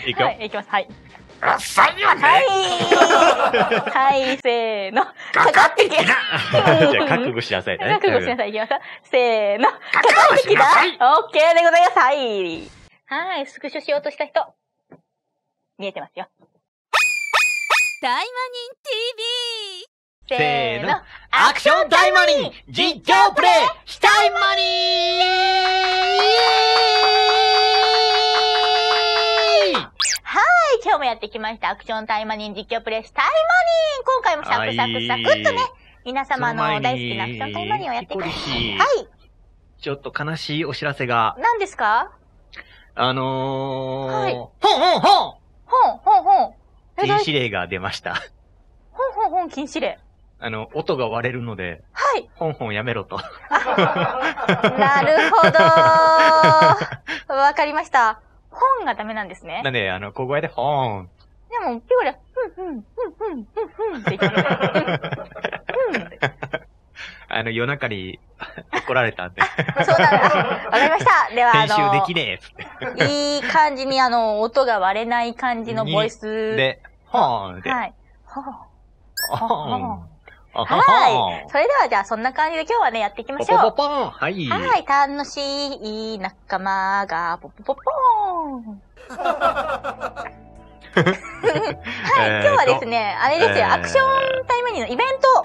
いくよ。はい、いきます。はい。あっさりはね。はい、せーの。かかってきな。じゃあ、覚悟しなさいね。覚悟しなさい。いきます。せーの。かかってきな。オッケーでございます。はい。はい、スクショしようとした人。見えてますよ。大魔人 TV！ せーの。アクション大魔人実況プレイしたい魔人！はい、今日もやってきました。アクション大魔人実況プレイしたい魔人！今回もサクサクサクっとね、皆様の大好きなアクション大魔人をやっていきます。はい。ちょっと悲しいお知らせが。何ですか？はい。ほん禁止令が出ました。ほん禁止令。音が割れるので、はい。ほんやめろと。なるほど。わかりました。本がダメなんですね。なんで、小声でほん。でも、ピョーリャ、ふんって言って。夜中に怒られたんで。そうなんだ。わかりました。では、編集できねえ。いい感じに、音が割れない感じのボイス。で、ほーんで。はい。ほーん。はい。それでは、じゃあ、そんな感じで今日はね、やっていきましょう。ポポポーン。はい。はい。楽しい仲間が、ポポポポーン。はい。今日はですね、あれですよ、アクションタイムにのイベント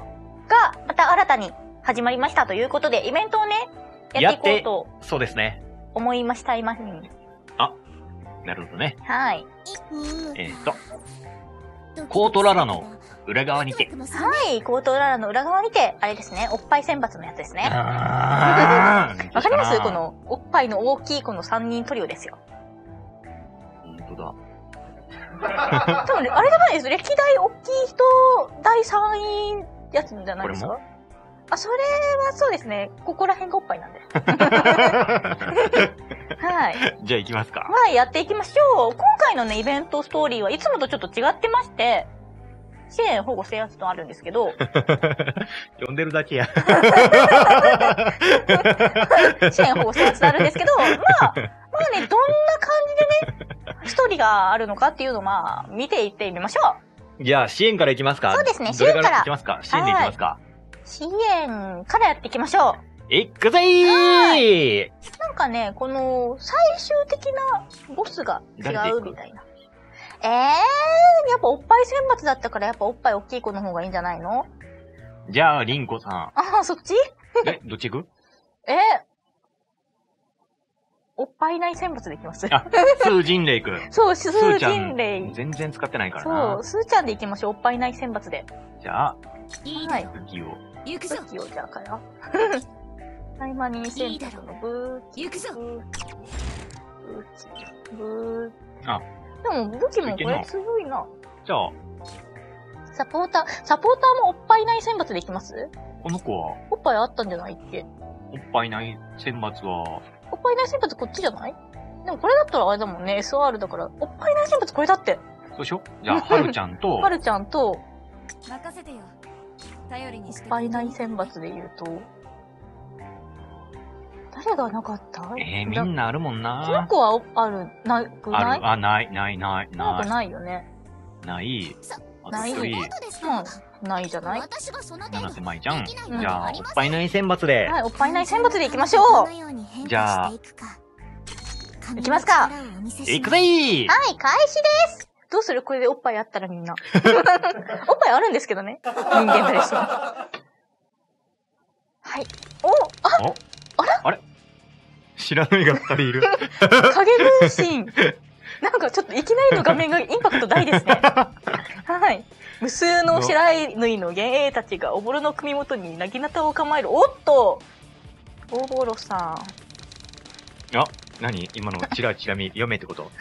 が、また新たに、始まりましたということで、イベントをね、やっていこうと。そうですね。思いました、今に。あ、なるほどね。はい。コートララの裏側にて。はい、コートララの裏側にて、あれですね、おっぱい選抜のやつですね。わかります？この、おっぱいの大きいこの3人トリオですよ。本当だ。多分ね、あれじゃないです。歴代大きい人、第3位やつじゃないですか？あ、それはそうですね。ここら辺がおっぱいなんで。はい。じゃあ行きますか。はい、やっていきましょう。今回のね、イベントストーリーはいつもとちょっと違ってまして、支援保護制圧とあるんですけど。呼んでるだけや。支援保護制圧とあるんですけど、まあね、どんな感じでね、ストーリーがあるのかっていうのをまあ、見ていってみましょう。じゃあ、支援から行きますか？そうですね、支援から。行きますか？支援で行きますか？支援からやっていきましょう。いっくぜー！なんかね、この、最終的なボスが違うみたいな。やっぱおっぱい選抜だったからやっぱおっぱい大きい子の方がいいんじゃないの？じゃあ、りんこさん。あ、そっち？どっち行く？おっぱいない選抜でいきます。あ、スージンレイくん。そう、スージンレイ。全然使ってないからな。そう、スーちゃんでいきましょう。おっぱいない選抜で。じゃあ、武器を。武器をじゃあから。大魔人選択の武器。あ、でも武器もこれ強いな。じゃあ。サポーターもおっぱいない選抜でいきます？この子はおっぱいあったんじゃないっけ？おっぱいない選抜は。おっぱいない選抜こっちじゃない？でもこれだったらあれだもんね、SR だから。おっぱいない選抜これだって。そうしよう。じゃあ、はるちゃんと。はるちゃんと。任せてよ。おっぱいない選抜で言うと、誰がなかった？みんなあるもんな。この子はある、なくない？あ、ない。なんかないよね。ない。ない。ないじゃない？なんてまいちゃん。じゃあ、おっぱいない選抜で。はい、おっぱいない選抜でいきましょう。じゃあ、いきますか。いくぜー！はい、開始です！どうする？これでおっぱいあったらみんな。おっぱいあるんですけどね。人間誰しも。はい。お！あ！あれ知らないが二人いる。影分身。なんかちょっといきなりの画面がインパクト大ですね。はい。無数の白縫いの幻影たちがおぼろの首元になぎなたを構える。おっと！おぼろさん。あ、何？今のチラチラ見読めってこと？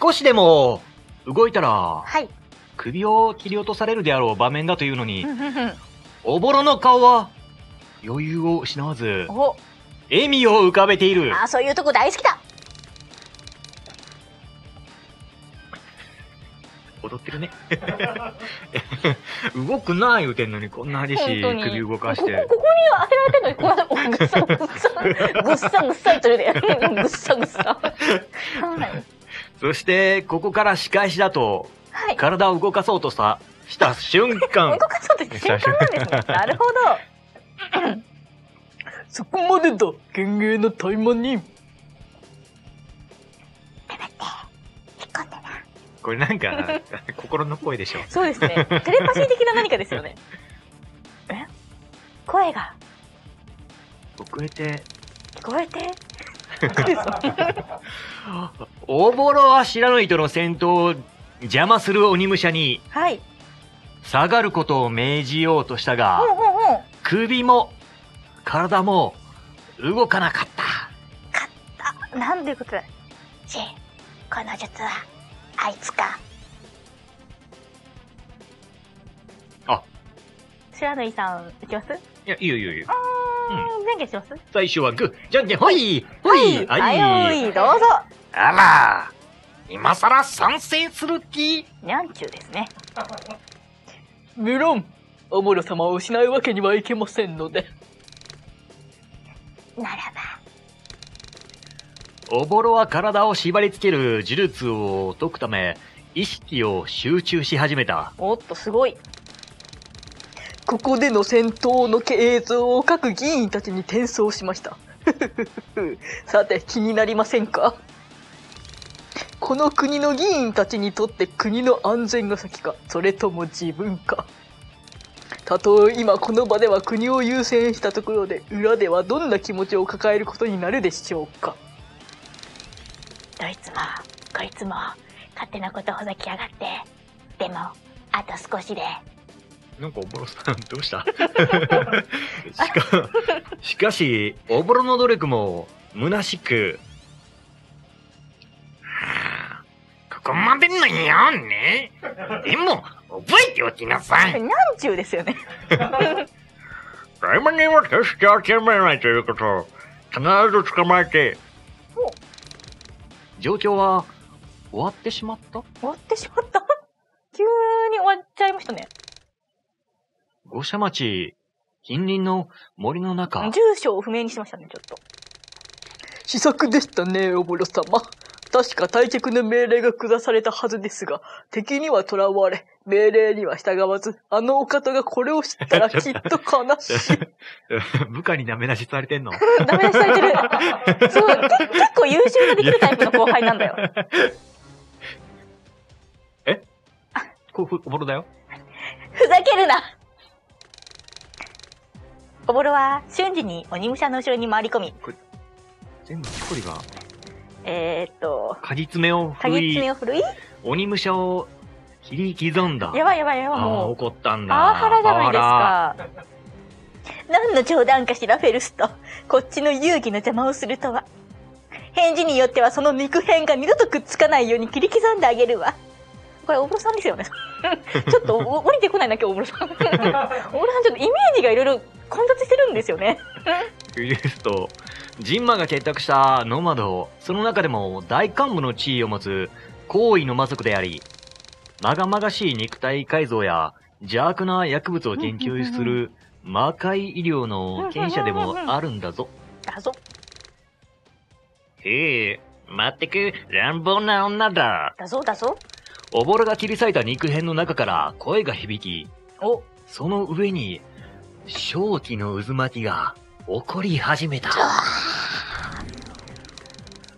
少しでも動いたら、首を切り落とされるであろう場面だというのに、おぼろの顔は余裕を失わず、笑みを浮かべている。あ、そういうとこ大好きだ。踊ってるね。動くなぁ言うてんのにこんな激しい首動かして。ここに当てられてんのに、こうやって、ぐっさぐっさいとるで。ぐっさぐっさ。そしてここから仕返しだと、はい、体を動かそうとした瞬間動かそうとした瞬間なんですね。なるほど。そこまでだ、幻影の怠慢に。これなんか心の声でしょ。そうですね。テレパシー的な何かですよね。え？声が聞こえておぼろは知らぬ人の戦闘を邪魔する鬼武者に、はい、下がることを命じようとしたが、首も体も動かなかった。なんていうことだ。シン、この術はあいつか。あ、白縫さんいきます？いや、いいよいいよいいよ。前回します？最初はグー、じゃんけん、ほいほい、あい、どうぞ。あら、今さら賛成する気？にゃんちゅうですね。無論、おもろ様を失うわけにはいけませんので。ならば。おぼろは体を縛り付ける呪術を解くため、意識を集中し始めた。おっと、すごい。ここでの戦闘の映像を各議員たちに転送しました。さて、気になりませんか？この国の議員たちにとって国の安全が先か、それとも自分か。たとえ今この場では国を優先したところで、裏ではどんな気持ちを抱えることになるでしょうか。どいつもこいつも勝手なことほざきやがって。でもあと少しで。なんかおぼろさんどうした？しかしおぼろの努力も虚しく、はあ、ここまでのよね。でも覚えておきなさい。なんちゅうですよね。大魔人は決して諦めないということを必ず捕まえて。状況は終わってしまった。急に終わっちゃいましたね。五社町近隣の森の中。住所を不明にしましたね。ちょっと試作でしたね、おぼろ様。確か退却の命令が下されたはずですが、敵には囚われ命令には従わず、あのお方がこれを知ったらきっと悲しい。部下にダメ出しされてんの？ダメ出しされてる。そう、結構優秀ができるタイプの後輩なんだよ。え？おぼろだよ。ふざけるな。おぼろは瞬時に鬼武者の後ろに回り込み、全部距離が。かぎつめを振るい鬼武者を切り刻んだ。やばいやばいやばい、もう怒ったんだ。パワハラじゃないですか。何の冗談かしら、フェルスと。こっちの遊戯の邪魔をするとは。返事によってはその肉片が二度とくっつかないように切り刻んであげるわ。これおぼろさんですよね。ちょっと降りてこないな今日おぼろさん。おぼろさんちょっとイメージがいろいろ混雑してるんですよね。フェルスとジンマが結託したノマド、その中でも大幹部の地位を持つ高位の魔族であり、まがまがしい肉体改造や邪悪な薬物を研究する魔界医療の権威者でもあるんだぞ。だぞ。へえ、全く乱暴な女だ。だぞだぞ。おぼろが切り裂いた肉片の中から声が響き、お、その上に正気の渦巻きが怒り始めた。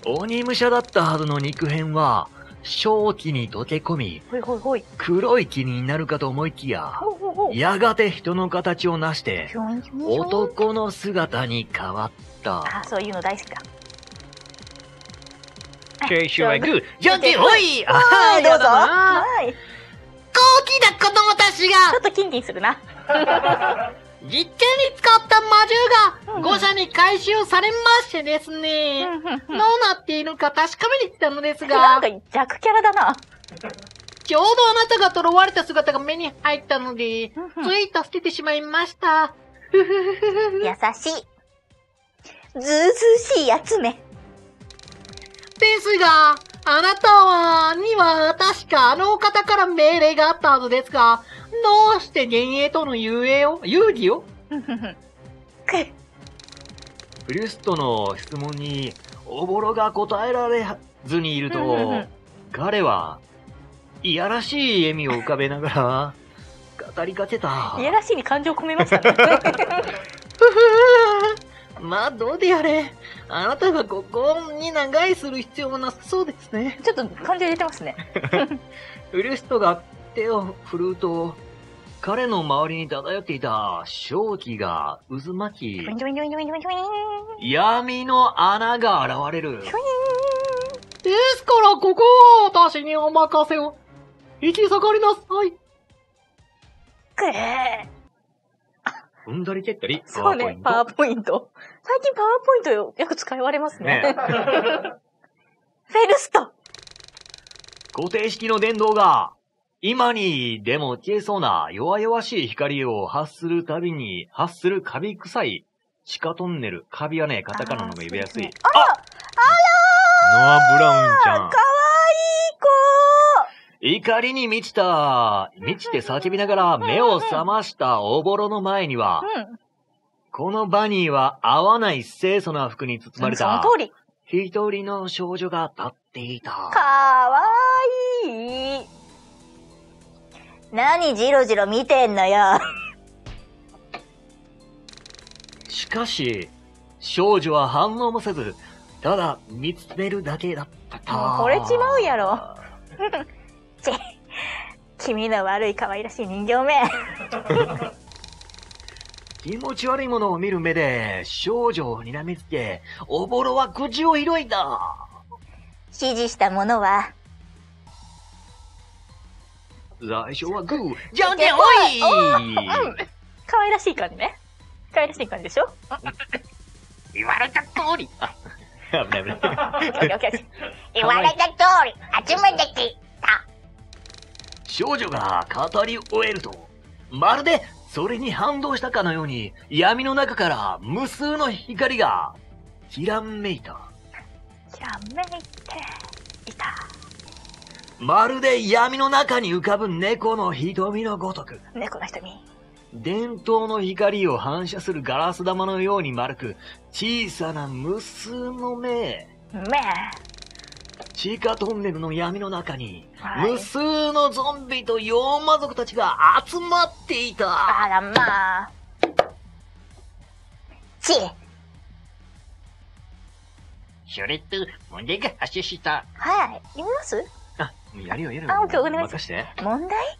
鬼武者だったはずの肉片は正気に溶け込み、黒い気になるかと思いきや、やがて人の形をなして男の姿に変わった。ああ、そういうの大好きだ。最初はグー、じゃんけん、おい。ああ、どうぞ。はい。高貴な子供たちがちょっとキンキンするな。実験に使った魔獣が5社に回収されましてですね、どうなっているか確かめに来たのですが。なんか弱キャラだな。ちょうどあなたが囚われた姿が目に入ったので、つい助けてしまいました。優しい。ずうずうしいやつめ。ですが、あなたには確かあのお方から命令があったはずですが、どうして幻影との遊戯をフリュストの質問におぼろが答えられずにいると、彼はいやらしい笑みを浮かべながら語りかけた。いやらしいに感情を込めましたね。まあどうであれ、あなたがここに長居する必要もなさそうですね。ちょっと感情入れてますね。ウルストが手を振ると、彼の周りに漂っていた正気が渦巻き、闇の穴が現れる。ですからここは私にお任せを。行き下がりなさい。くれー。踏んだり蹴ったり。そうね、パワーポイント。最近パワーポイントよく使われますね。フェルスト。固定式の電動が、今にでも消えそうな弱々しい光を発するカビ臭い地下トンネル。カビはね、カタカナの方が呼びやすい。あらあらー、ノア・ブラウンちゃん。かわいい子。怒りに満ちて叫びながら目を覚ましたおぼろの前には、このバニーは合わない清楚な服に包まれた、一人の少女が立っていた。かわいい。何ジロジロ見てんのよ。しかし、少女は反応もせず、ただ見つめるだけだった。もうこれ違うやろ。ち、君の悪い可愛らしい人形め。気持ち悪いものを見る目で少女を睨みつけ、おぼろは口を開いた。指示したものは、最初はグー、じゃんけん、おい！かわいらしい感じね。かわいらしい感じでしょ？言われた通り。あ、危ない危ない。言われた通り、集めてきた。少女が語り終えると、まるでそれに反動したかのように、闇の中から無数の光がひらめいた。ひらめいていた。まるで闇の中に浮かぶ猫の瞳のごとく。猫の瞳。電灯の光を反射するガラス玉のように丸く、小さな無数の目。目。地下トンネルの闇の中に、無数のゾンビと妖魔族たちが集まっていた。あらまあ。ち。それと、胸が発生した。はい。読みます？やるよやるよ。あ、お願いします。問題？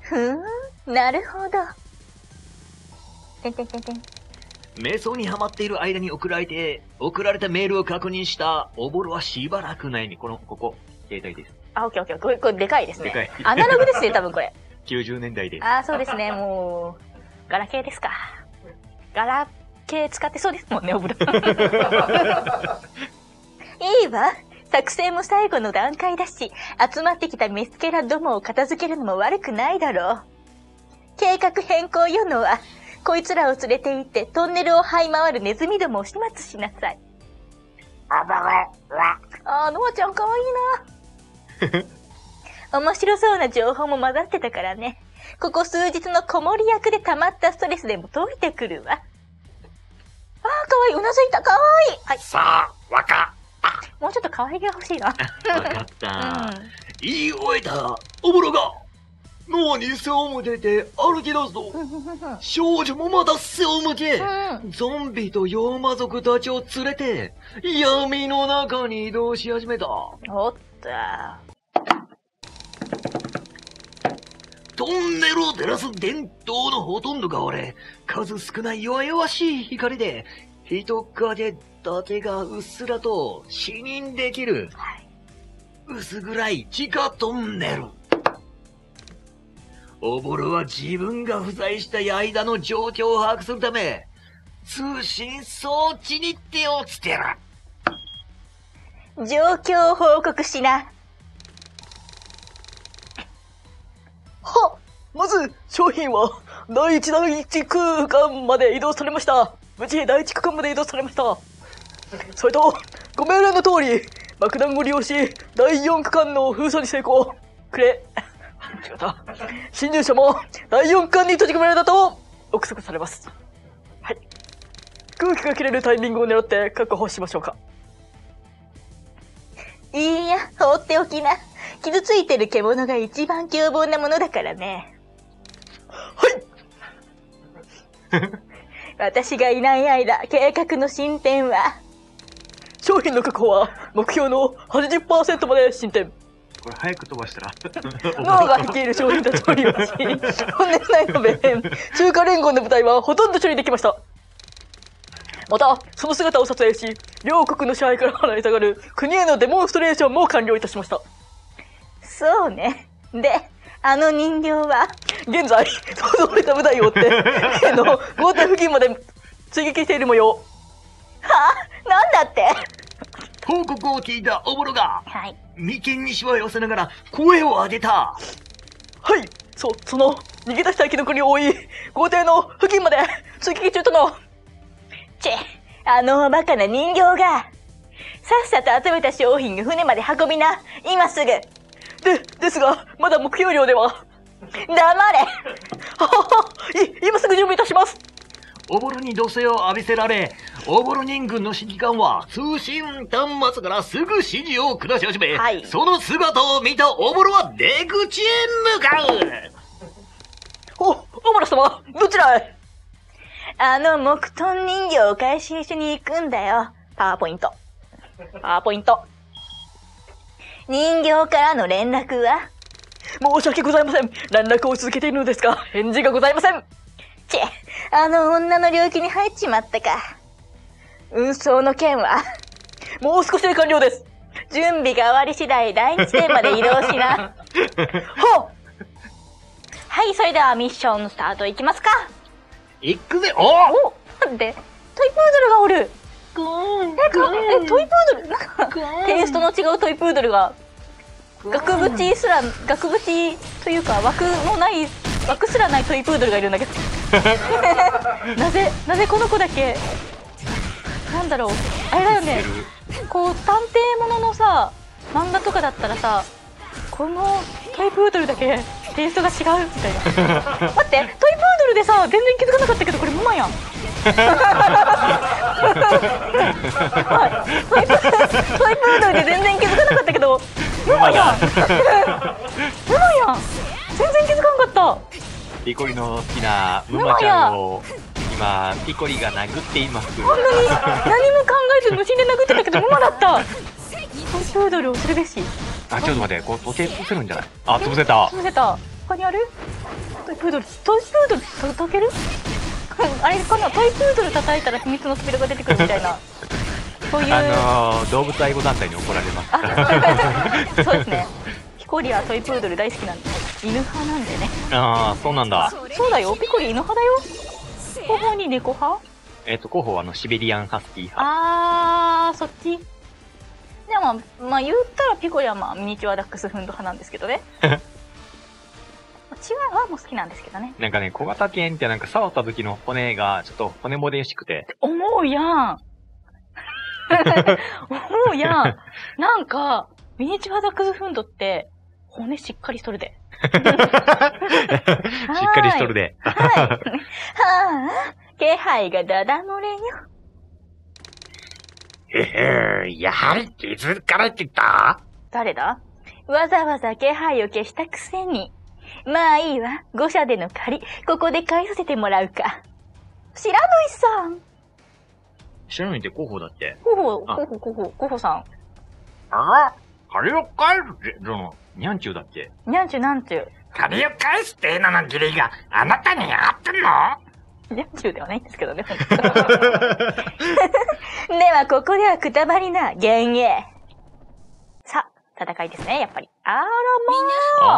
ふーん、なるほど。てんてんてんてん。瞑想にはまっている間に送られたメールを確認したおぼろはしばらくないに、ここ、携帯です。あ、オッケーオッケー。これでかいですね。でかい。アナログですね、多分これ。90年代です。あ、そうですね、もう、ガラケーですか。ガラケー使ってそうですもんね、おぼろ。いいわ。作戦も最後の段階だし、集まってきたメスケラどもを片付けるのも悪くないだろう。計画変更よのは、こいつらを連れて行ってトンネルを這い回るネズミどもを始末しなさい。あばわわ。あ、ノアちゃんかわいいな。面白そうな情報も混ざってたからね。ここ数日のこもり役で溜まったストレスでも解いてくるわ。あー、かわいい。うなずいた。かわいい。はい、さあ、わか。もうちょっと可愛げが欲しいな。わかった。言い終えたおぼろが脳に背を向けて歩き出すと、少女もまた背を向け、ゾンビと妖魔族たちを連れて闇の中に移動し始めた。おった。トンネルを照らす電灯のほとんどが折れ、数少ない弱々しい光で人影だけがうっすらと視認できる、薄暗い地下トンネル。おぼろは自分が不在した間の状況を把握するため、通信装置に手をつける。状況を報告しな。は、まず商品は第一空間まで移動されました。無事第一区間まで移動されました。それと、ご命令の通り、爆弾を利用し、第4区間の封鎖に成功。くれ。違った。侵入者も第4区間に閉じ込められたと、憶測されます。はい。空気が切れるタイミングを狙って確保しましょうか。放っておきな。傷ついてる獣が一番凶暴なものだからね。はい私がいない間、計画の進展は商品の確保は目標の 80% まで進展。これ早く飛ばしたら脳が引ける商品たちを利用し、本年内の弁中華連合の部隊はほとんど処理できました。また、その姿を撮影し、両国の支配から離れたがる国へのデモンストレーションも完了いたしました。そうね。で、あの人形は現在、想像された部隊を追って、例の豪邸付近まで追撃している模様。はぁ、なんだって報告を聞いたおぼろが、はい、眉間にしわを寄せながら声を上げた。はい、その、逃げ出した生き残りを追い、豪邸の付近まで追撃中との。チェ、あのバカな人形が、さっさと集めた商品を船まで運びな、今すぐ。ですが、まだ目標量では。黙れ今すぐ準備いたします。おぼろに怒声を浴びせられ、おぼろ人軍の指揮官は通信端末からすぐ指示を下し始め、はい、その姿を見たおぼろは出口へ向かう。おぼろ様、どちらへ？あの木遁人形を返し一緒に行くんだよ。パワーポイント。人形からの連絡は？申し訳ございません。連絡を続けているのですが、返事がございません。チェ、あの女の領域に入っちまったか。運送の件は？もう少しで完了です。準備が終わり次第、第2地点まで移動しな。ほう。はい、それではミッションスタートいきますか。行くぜ。おなんでトイプードルがおる。トイプードルなんかテイストの違うトイプードルが額縁すら額縁というか枠もない枠すらないトイプードルがいるんだけどなぜこの子だけなんだろう。あれだよね、こう探偵もののさ漫画とかだったらさ、このトイプードルだけテイストが違うみたいな。待って、トイプードルでさ全然気づかなかったけどこれママやん。トイプードルで全然気づかなかったけどママやん。ママやん。全然気づかなかった。ピコリの好きなムマちゃんを今ピコリが殴っています。本当に何も考えず無心で殴ってたけどムマだった。トイプードルをするべし。あ、ちょっと待って、こう時計つぶせるんじゃない？あ、つぶせた。つぶせた。他にある？トイプードル叩ける？あれかな、トイプードル叩いたら秘密の扉が出てくるみたいな。そういう動物愛護団体に怒られます。あ、そうですね。ピコリはトイプードル大好きなんで、犬派なんでね。ああ、そうなんだ。そうだよ、ピコリ犬派だよ。後方に猫派？後方はシベリアンハスキー派。あー、そっち。でもまあ言ったらピコリはまあミニチュアダックスフンド派なんですけどね。チワワも好きなんですけどね。なんかね、小型犬ってなんか触った時の骨がちょっと骨もでしくて。思うやん。思うやん。なんか、ミニチュアダックスフンドって、骨しっかりしとるで。しっかりしとるで。はい。はぁ、気配がダダ漏れよ。やはり気づかれてた？誰だ？わざわざ気配を消したくせに。まあいいわ。5社での借り、ここで返させてもらうか。白縫さん。白縫って広報だって。広報さん。ああ、借りを返すって、にゃんちゅうだって。にゃんちゅう。借りを返すっての義理があなたにあってんの？にゃんちゅうではないんですけどね。では、ここではくたばりな、幻影。さあ。戦いですね、やっぱり。あらま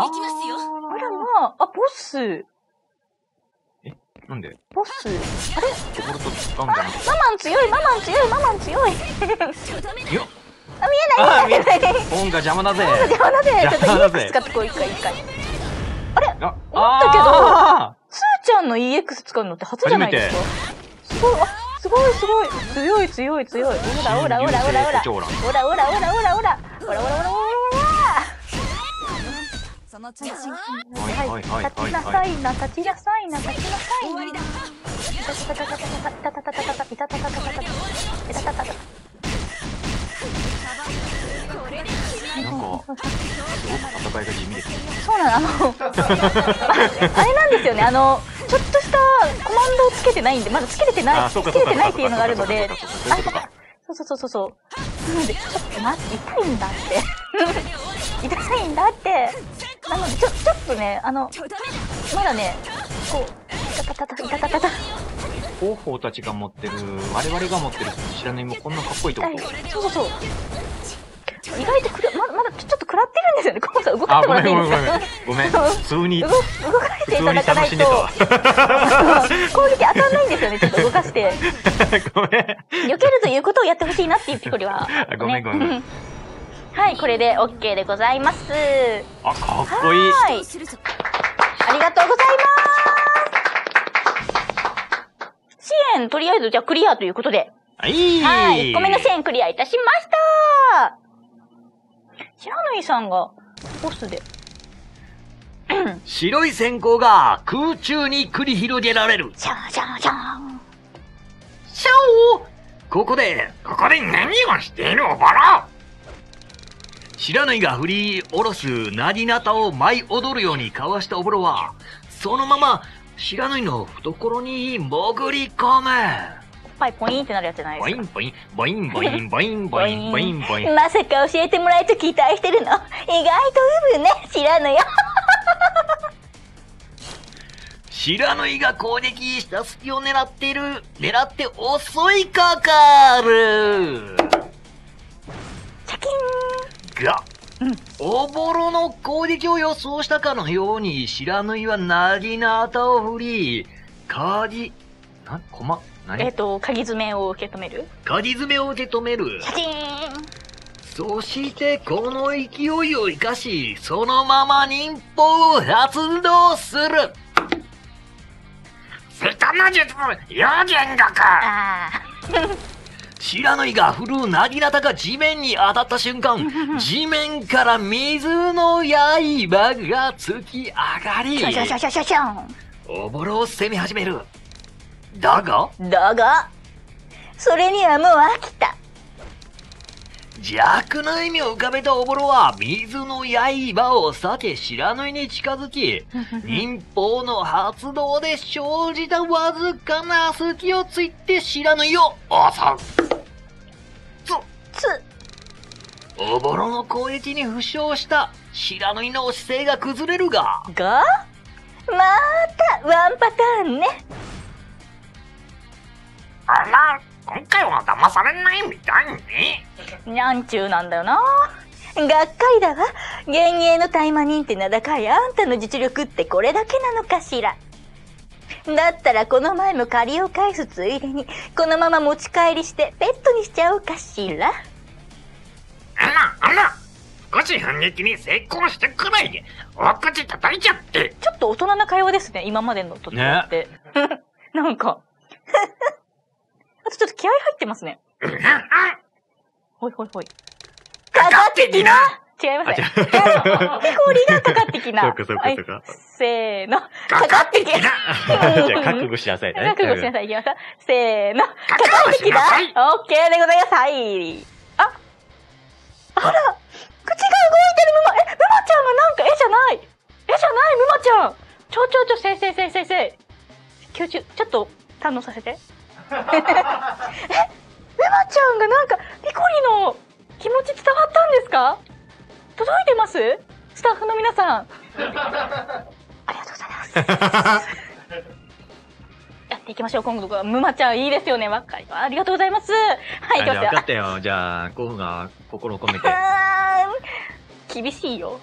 あ。みんな、行きますよ。あらまあ。あ、ボス。え、なんでボス。あれあ、ママン強い。いや。あ、見えない。本が邪魔だぜ。ちょっと EX 使ってこう、一回。あれああ。だけど、スーちゃんの EX 使うのって初じゃないですか。すごい、すごい。強い。オラ。立ちなさい。すごく戦いが地味ですね。そうなの、あれなんですよね、ちょっとしたコマンドをつけてないんで、まだつけれてないっていうのがあるので、そうなので、ちょっと待って、痛いんだって痛いんだって、なのでちょっとね、まだね、こうタタタタタタタ、広報たちが持ってる、我々が持ってる知らないもこんなかっこいいところ、そう意外とまだちょっと食らってるんですよね。コウさん動かしてもらっていいですか？ごめん動かしていただかないと攻撃当たんないんですよね。ちょっと動かしてごめん、避けるということをやってほしいなっていうピコリは、ね、ごめんはい、これで OK でございます。あ、かっこいい。ありがとうございます。支援とりあえずじゃあクリアということで、はい、1個目の支援クリアいたしました。白縫さんがボスで白い閃光が空中に繰り広げられる。シャーシャーシャーシャオー。ここで何をしているおばら。白縫が振り下ろすなぎなたを舞い踊るようにかわしたおぼろは、そのまま白縫の懐に潜り込む。ポインってなるやつじゃないですか。ボインまさか教えてもらえると期待してるの。意外とうぶね、知らぬよ知らぬいが攻撃した隙を狙って襲いかかる。シャキーンが、おぼろの攻撃を予想したかのように、知らぬいはなぎなたを振り、鍵コマ鍵詰めを受け止める。シャチーン。そしてこの勢いを生かし、そのまま忍法を発動する。セタナ術有限学。白縫が振るなぎなたが地面に当たった瞬間、地面から水の刃が突き上がり、おぼろを攻め始める。だがそれにはもう飽きた。弱な意味を浮かべたおぼろは水の刃を避け白縫いに近づき、忍法の発動で生じたわずかな隙をついて白縫いを襲う。おぼろの攻撃に負傷した白縫いの姿勢が崩れるがまたワンパターンね。あら、今回は騙されないみたいに。なんちゅうなんだよな。がっかりだわ。幻影の大魔人って名高いあんたの実力ってこれだけなのかしら。だったらこの前も借りを返すついでに、このまま持ち帰りしてペットにしちゃおうかしら。あら、少し反撃に成功してくらいで、お口叩いちゃって。ちょっと大人な会話ですね、今までのと違って。ね、なんか。あとちょっと気合入ってますね。ほい。かかってきな。違いますね。ピコリがかかってきな。そうか。せーの。かかってきな。じゃあ覚悟しなさいね。覚悟しなさい。いきますか。せーの。かかってきな。オッケーでございます。はい。あら。口が動いてるムマ。ムマちゃんがなんか絵じゃないムマちゃん。ちょせい。吸収ちょっと堪能させて。え、うまちゃんがなんかピコリの気持ち伝わったんですか？届いてます？スタッフの皆さん。ありがとうございます。やっていきましょう今度は。ムマちゃんいいですよね。わかりま、ありがとうございます。はい、分かったよ。じゃあコウが心を込めて。厳しいよ。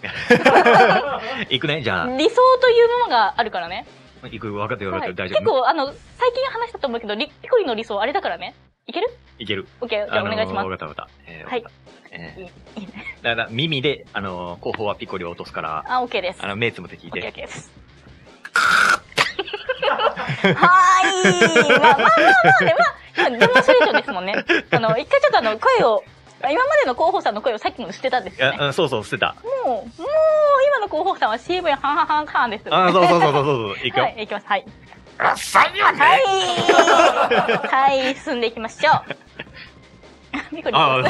いくね、じゃあ。理想というものがあるからね。いく、分かってよ、大丈夫。結構、最近話したと思うけど、ピコリの理想あれだからね。いける。オッケー、じゃあお願いします。わかった。はい。だから、耳で、後方はピコリを落とすから。あ、オッケーです。目つむって聞いて。オッケーです。はい。まあね、デモンストレーションですもんね。一回ちょっと声を、今までの広報さんの声をさっきも捨てたんですよね。そう、捨てた。もう、今の広報さんは CV 半ですよね。そう。いくよ。はい、いきます。はい。あっさりはね。はい、進んでいきましょう。あ、ピコリ。あ、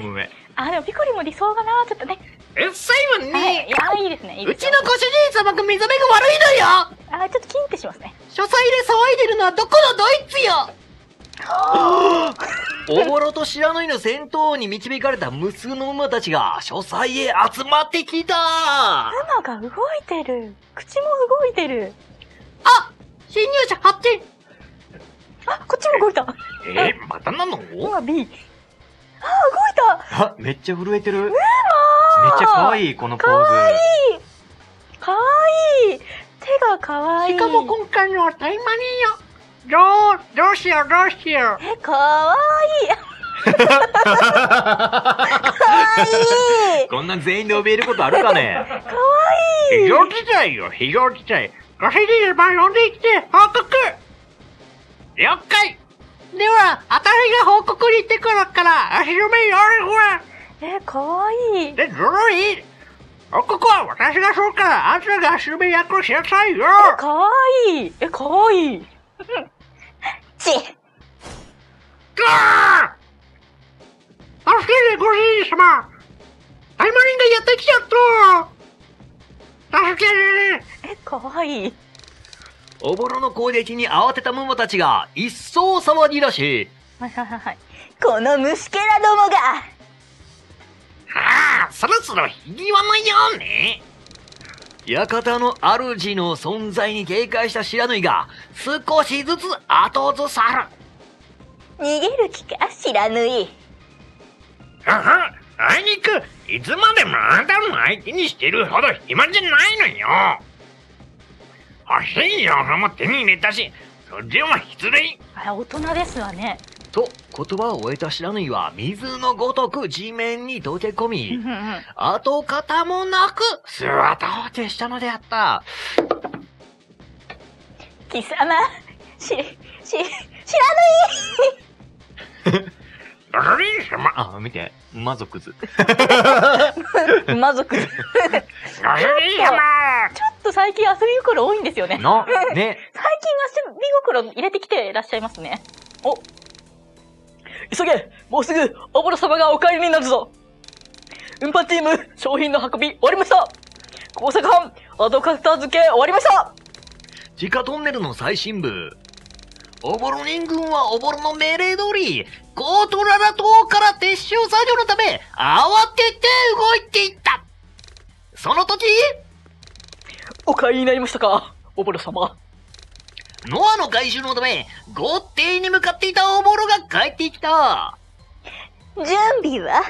ごめん。あ、でもピコリも理想がな、ちょっとね。うっさいもんね。はい、いや、いいですね。いいですよ。うちのご主人様が目覚めが悪いのよ。あ、ちょっとキンってしますね。書斎で騒いでるのはどこのドイツよ。おぼろと知らないの戦闘に導かれた無数の馬たちが書斎へ集まってきた。馬が動いてる。口も動いてる。あ、侵入者発見。あ、こっちも動いた。またなの？今 B。あ、動いた。あ、めっちゃ震えてる。めっちゃ可愛いこのポーズ。可愛い。可愛い。手が可愛い。しかも今回のはタイマニーよ。どうしよう。え、かわいい。こんな全員で怯えることあるかね。かわいい。非常事態よ、非常事態。ご主人様呼んできて、報告。了解。では、あたしが報告に行ってくるから、足止めよろしく。え、かわいい。で、ずるい。報告は私がそうから、あんたが足止め役しなさいよ。かわいい。え、かわいい。ちガー助けてご主人様、タイマリンがやってきちゃった。助けて。え、かわいい。おぼろの攻撃に慌てたムモたちが一層騒ぎ出し、この虫けらどもが。はあ、そろそろひぎわないようね。館の主の存在に警戒した白縫いが少しずつ後ずさる。逃げる気か、白縫い。はは、あいにくいつまでもあなたの相手にしてるほど暇じゃないのよ。欲しいよのも手に入れたし、それは失礼。あ、大人ですわね。と言葉を終えた白縫いは水のごとく地面に溶け込み、跡形もなく姿を消したのであった。貴様、白縫い。あ、見て、魔族図。魔族図。ちょっと最近遊び心多いんですよね。な、ね。最近遊び心入れてきていらっしゃいますね。お、急げ、もうすぐおぼろ様がお帰りになるぞ。運搬チーム、商品の運び終わりました。工作班、後片付け終わりました。地下トンネルの最深部、おぼろ人軍はおぼろの命令通りゴートララ島から撤収作業のため慌てて動いていった。その時、お帰りになりましたか、おぼろ様。ノアの回収のため、豪邸に向かっていたおぼろが帰ってきた。準備は？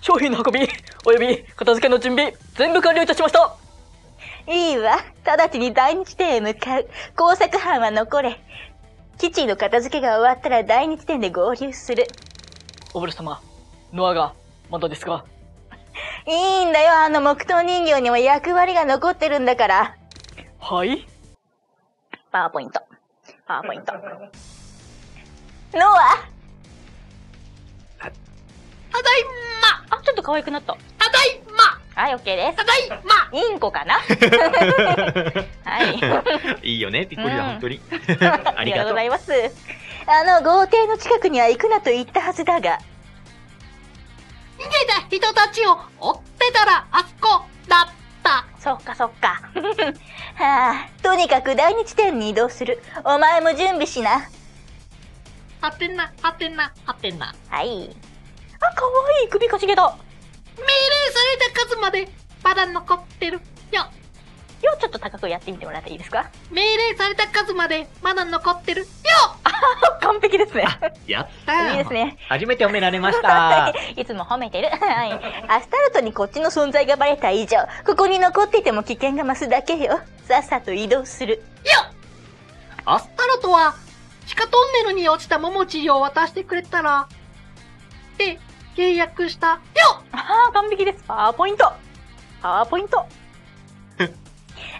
商品の運び、および片付けの準備、全部完了いたしました。いいわ。直ちに大日店へ向かう。工作班は残れ。基地の片付けが終わったら大日店で合流する。おぼろ様、ノアがまだですか？いいんだよ、あの木刀人形には役割が残ってるんだから。はい？パワーポイント。パワーポイント。ノア！ただいま！あ、ちょっと可愛くなった。ただいま！はい、オッケーです。ただいま！インコかな？はい。いいよね、ピッコリは本当に。ありがとうございます。あの、豪邸の近くには行くなと言ったはずだが。逃げた人たちを追ってたら、あそこだった。そっかそっか。はあ、とにかく大日店に移動する。お前も準備しな。はてな、はてな、はてな。はい。あ、かわいい、首かしげだ。命令された数までまだ残ってるよ。よ、ちょっと高くやってみてもらっていいですか。命令された数までまだ残ってるよ。完璧ですね。やったー。いいですね。初めて褒められました。いつも褒めてる。はい。アスタルトにこっちの存在がバレた以上、ここに残っていても危険が増すだけよ。さっさと移動する。よっ。アスタルトは地下トンネルに落ちたモモチーを渡してくれたらって契約した。よっ。ああ、完璧です。パワーポイント。パワーポイント。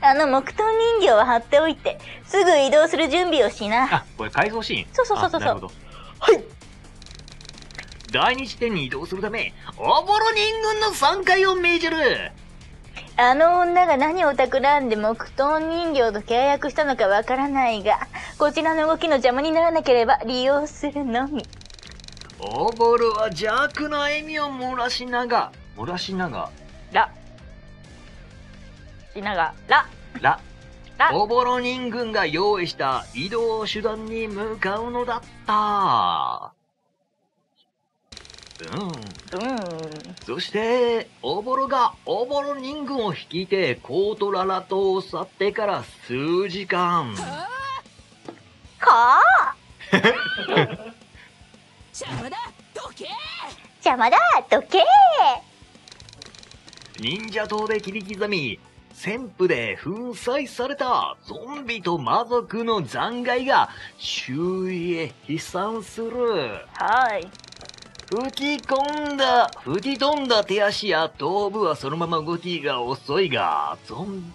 あの木刀人形は貼っておいて、すぐ移動する準備をしな。あ、これ改造シーン。そう。なるほど。はい。大日店に移動するため、おぼろ人軍の3階を命じる。あの女が何を企んで木刀人形と契約したのかわからないが、こちらの動きの邪魔にならなければ利用するのみ。オーボルは邪悪な笑みを漏らしながらオボロ人軍が用意した移動手段に向かうのだった。そして、オボロがオボロ人軍を率いてコートララ島を去ってから数時間。邪魔だどけ忍者島で切り刻み、旋風で粉砕されたゾンビと魔族の残骸が周囲へ飛散する。吹き飛んだ手足や頭部はそのまま動きが遅いが、ゾン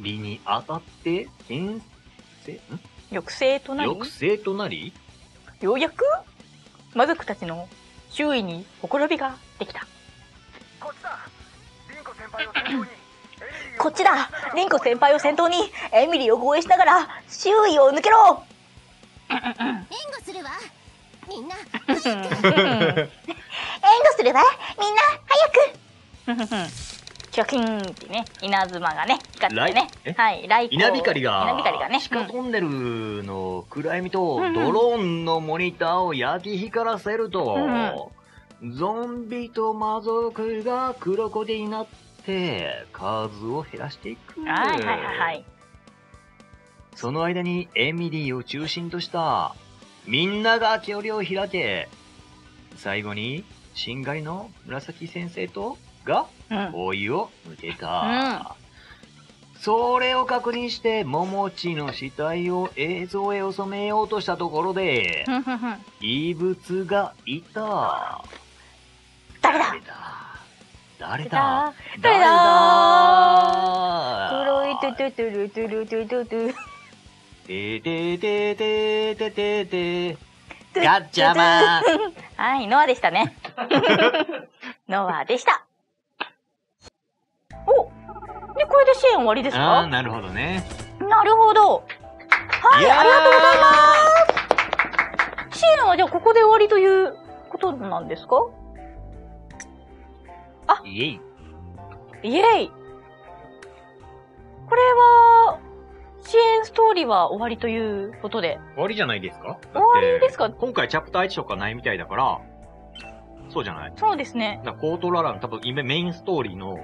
ビに当たって抑制となり、ようやく魔族たちの周囲にほころびができた。こっちだリンコ先輩を先頭にエミリーを護衛しながら周囲を抜けろ。援護するわみんな早くキョキンってね、稲妻がね光ってね、稲光が地下トンネルの暗闇とドローンのモニターを焼き光らせると、ゾンビと魔族が黒子でになって数を減らしていく。その間にエミリーを中心としたみんなが距離を開け、最後にしんがりの紫先生とが追いを抜けた。それを確認してモモチの死体を映像へ収めようとしたところで異物がいた。誰だ黒いトゥルてガッチャマン。ノアでしたね。お、でこれで支援終わりですか？なるほどね。はい、ありがとうございます。支援はじゃあここで終わりということなんですか？イエイ。これは支援ストーリーは終わりということで終わりじゃないですか？今回チャプター1とかないみたいだから。そうじゃない？そうですね。コートララの多分メインストーリーの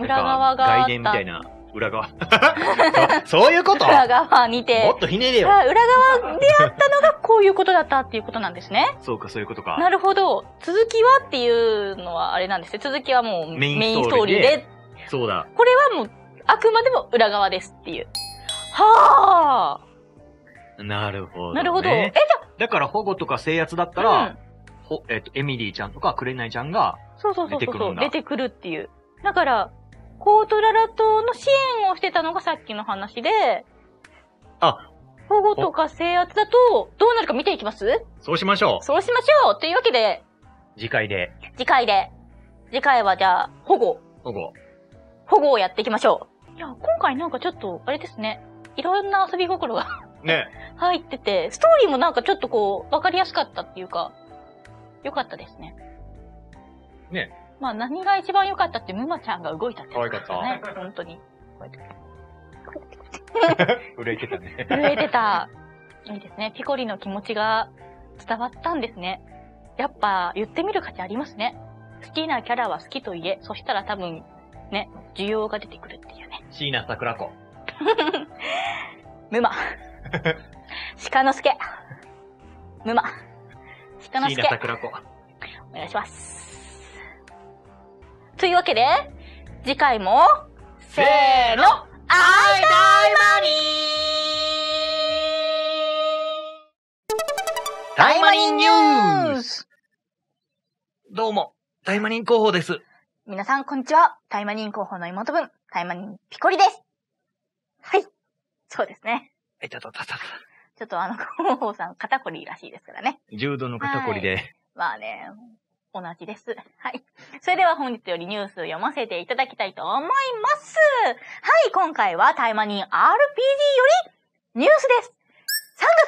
裏側が外伝みたいな。裏側そういうこと？裏側にてもっとひねれよ。裏側であったのがこういうことだったっていうことなんですね。そうか、そういうことか。なるほど。続きはっていうのはあれなんですね。続きはもうメインストーリーで。そうだ。これはもうあくまでも裏側ですっていう。なるほど、ね。だから保護とか制圧だったら、エミリーちゃんとかクレナイちゃんが出てくるっていう。だから、コートララ島の支援をしてたのがさっきの話で、保護とか制圧だとどうなるか見ていきます？そうしましょうというわけで、次回はじゃあ、保護をやっていきましょう。いや、今回なんかちょっと、あれですね、いろんな遊び心が入ってて、ストーリーもなんかちょっとこう、わかりやすかったっていうか、よかったですね。まあ何が一番良かったって、ムマちゃんが動いたってことですよね。本当に。震えてたね。いいですね。ピコリの気持ちが伝わったんですね。やっぱ言ってみる価値ありますね。好きなキャラは好きと言え。そしたら多分、ね、需要が出てくるっていうね。椎名桜子。ムマ。鹿之助。ムマ。鹿之助。椎名桜子。お願いします。というわけで、次回も、せーの、会いたいマニー！タイマニンニュース！どうも、タイマニン広報です。皆さん、こんにちは。タイマニン広報の妹分、タイマニンピコリです。はい。そうですね。ちょっと広報さん、肩こりらしいですからね。重度の肩こりで。まあね。同じです。それでは本日よりニュースを読ませていただきたいと思います。今回はタイマニン RPG よりニュースです。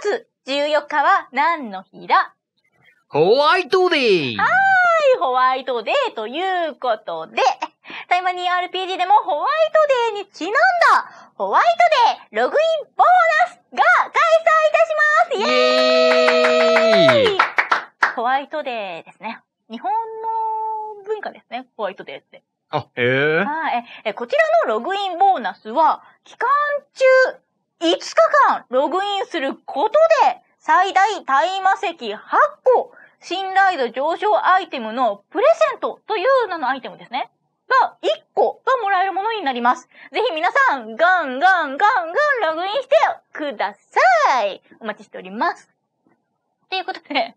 3月14日は何の日だ？ホワイトデー。はーい、ホワイトデーということで、タイマニー RPG でもホワイトデーにちなんだホワイトデーログインボーナスが開催いたします。イエーイ、ホワイトデーですね。日本の文化ですね、ホワイトデーって。あ、へー。はい。こちらのログインボーナスは、期間中5日間ログインすることで、最大大魔石8個、信頼度上昇アイテムのプレゼントという名のアイテムですね。が、1個がもらえるものになります。ぜひ皆さん、ガンガンログインしてください。お待ちしております。ということで、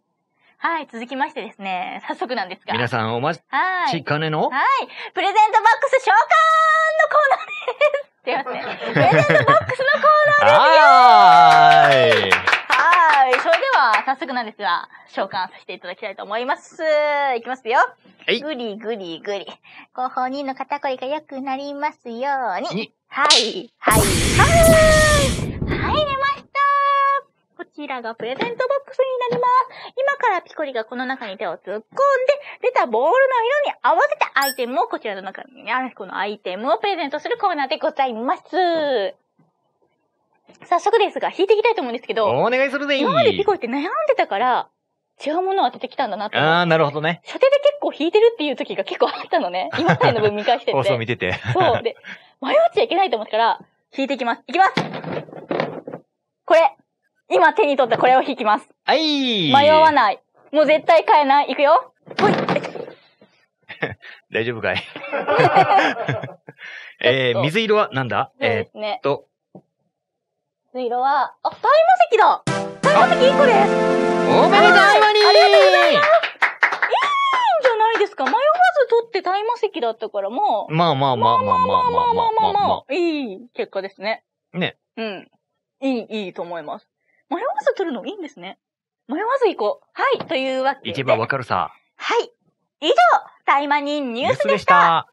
はい、続きましてですね、早速なんですが。皆さんお待ちかねの、はい、プレゼントボックス召喚のコーナーです。違いますね。プレゼントボックスのコーナーですよ。はい。それでは、早速なんですが、召喚させていただきたいと思います。いきますよ。はい。ぐりぐりぐり。後方2の肩こりが良くなりますように。はい。はい。はい、出ました。こちらがプレゼントボックスになります。今からピコリがこの中に手を突っ込んで、出たボールの色に合わせたアイテムを、こちらの中にあるこのアイテムをプレゼントするコーナーでございます。早速ですが、引いていきたいと思うんですけど。お願いするでいい。今までピコリって悩んでたから、違うものを当ててきたんだなと。ああ、なるほどね。射程で結構引いてるっていう時が結構あったのね。今回の分見返してて。放送見てて。そう。で、迷っちゃいけないと思ったから、引いていきます。いきます。これ。今手に取ったこれを引きます。はい。迷わない。もう絶対変えない。いくよ。ほい。大丈夫かい？水色はなんだ？水色は、あ、大魔石だ！大魔石1個です。おめでとうマニー！ありがとうございます。いいんじゃないですか。迷わず取って大魔石だったからもう。まあ、いい結果ですね。ね。うん。いいと思います。迷わず取るのいいんですね。迷わず行こう。はい、というわけで。行けばわかるさ。はい。以上、タイマニンニュースでした。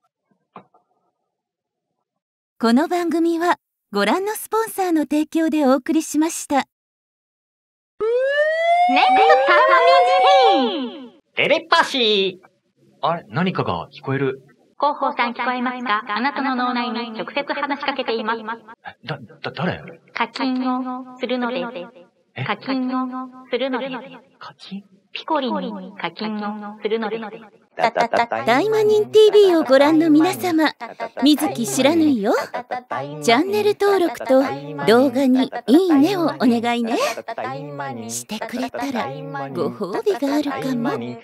この番組は、ご覧のスポンサーの提供でお送りしました。ネクタマミンテレパシー。あれ、何かが聞こえる。広報さん聞こえますか？あなたの脳内に直接話しかけています。誰？課金をするのです。課金をするのです。課金？ピコリに課金をするのです。大魔人 TV をご覧の皆様、水木知らぬいよ。チャンネル登録と動画にいいねをお願いね。してくれたらご褒美があるかも。